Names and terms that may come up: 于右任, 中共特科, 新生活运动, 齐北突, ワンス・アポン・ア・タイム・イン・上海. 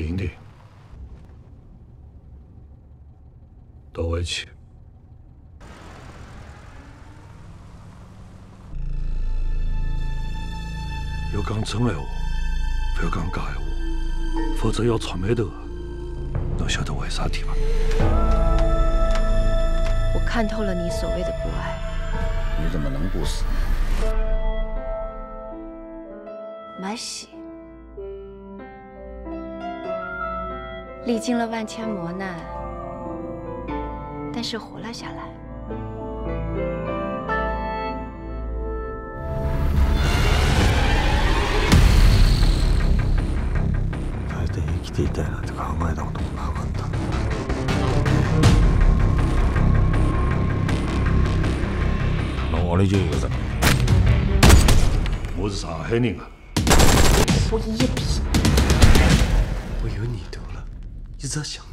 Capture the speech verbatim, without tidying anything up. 领地都围起。 要讲真闲话，不要讲假闲话，否则要传媒的。侬晓得为啥体伐？我看透了你所谓的不爱。你怎么能不死呢？蛮喜，历经了万千磨难，但是活了下来。 生きていたいなんて考えたこともなかった。那我来救一个噻。我是上海人啊。我一逼。我有你头了，你咋想？